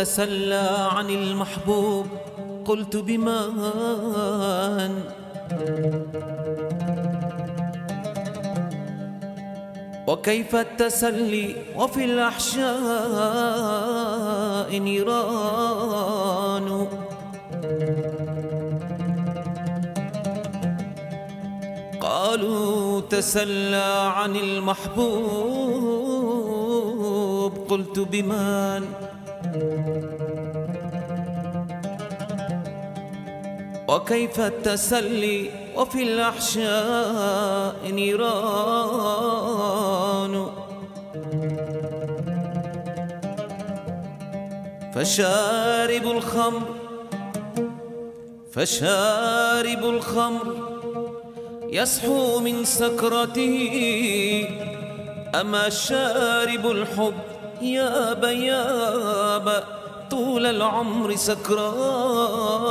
تسلى عن المحبوب قلت بمن؟ وكيف التسلي وفي الأحشاء نيران؟ قالوا تسلى عن المحبوب قلت بمن؟ وكيف التسلي وفي الأحشاء نيران؟ فشارب الخمر يصحو من سكرته، أما شارب الحب يابا طول العمر سكران.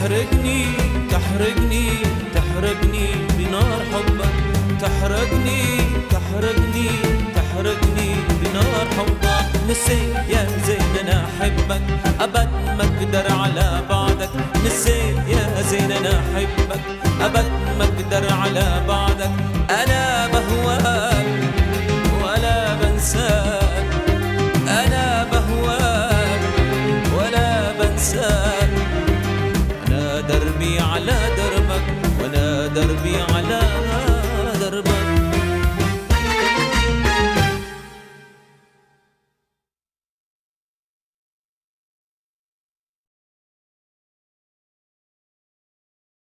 تحرقني تحرقني تحرقني بنار حبك، تحرقني تحرقني تحرقني بنار حبك. نسيت يا زين انا احبك ابد ما اقدر على بعدك، نسيت يا زين انا احبك ابد ما اقدر على بعدك. انا بهواك ولا بنساك، انا بهواك ولا بنساك. انا دربي على دربك وانا دربي على